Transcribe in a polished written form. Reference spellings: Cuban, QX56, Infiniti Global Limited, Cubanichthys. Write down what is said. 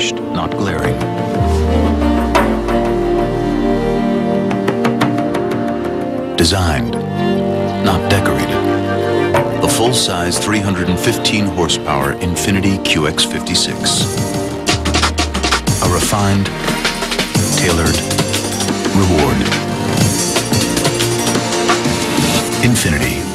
polished, not glaring. Designed, not decorated. The full-size 315-horsepower Infiniti QX56. A refined, tailored reward. Infiniti.